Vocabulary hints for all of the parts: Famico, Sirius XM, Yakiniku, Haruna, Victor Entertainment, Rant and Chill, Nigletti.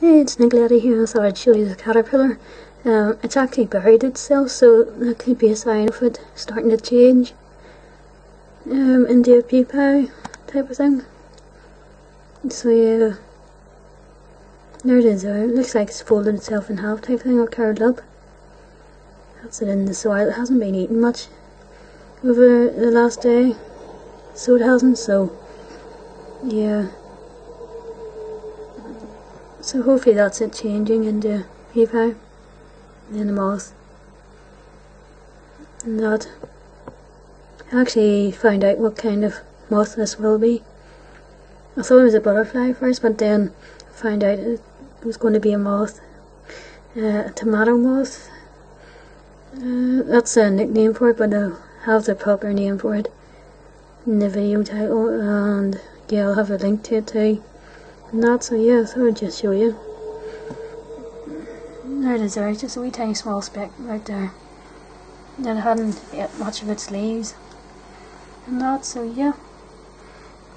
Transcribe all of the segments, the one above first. Hey, it's Nigletti here. I thought I'd show you the caterpillar. It's actually buried itself, so that could be a sign of it starting to change into a pupae type of thing. So yeah, there it is there. It looks like it's folded itself in half type thing, or curled up. That's it in the soil. It hasn't been eating much over the last day, so it hasn't, so yeah. So hopefully that's it changing into pupae, then the moth, and that. I actually found out what kind of moth this will be. I thought it was a butterfly first, but then found out it was going to be a moth, a tomato moth. That's a nickname for it, but I'll have the proper name for it in the video title, and yeah, I'll have a link to it too. Not so, yeah, so I'll just show you. There it is there, just a wee tiny small speck right there. Then it hadn't ate much of its leaves. And not so, yeah.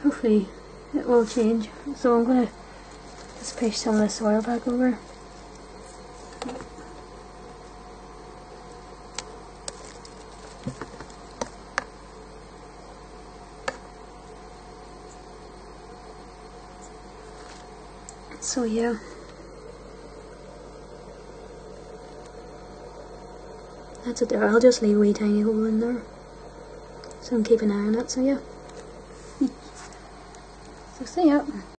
Hopefully it will change. So I'm going to just push some of the soil back over. So yeah, that's it there. I'll just leave a wee tiny hole in there, so I'm keeping an eye on it, so yeah. So see ya.